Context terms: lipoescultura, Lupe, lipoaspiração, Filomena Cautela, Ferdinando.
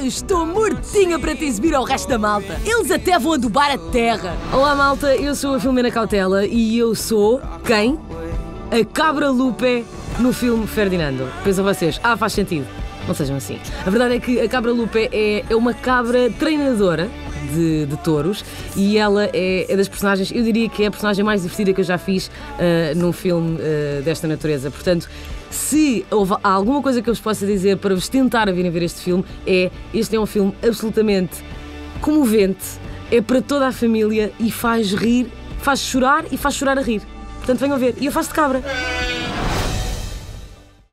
Eu estou mortinha para te exibir ao resto da malta. Eles até vão adubar a terra. Olá, malta. Eu sou a Filomena Cautela e eu sou quem? A cabra Lupe no filme Ferdinando. Pensam vocês, faz sentido. Não sejam assim. A verdade é que a cabra Lupe é uma cabra treinadora de touros e ela é das personagens, eu diria que é a personagem mais divertida que eu já fiz num filme desta natureza. Portanto, se houve alguma coisa que eu vos possa dizer para vos tentar a virem ver este filme, este é um filme absolutamente comovente, é para toda a família e faz rir, faz chorar e faz chorar a rir. Portanto, venham ver. E eu faço de cabra.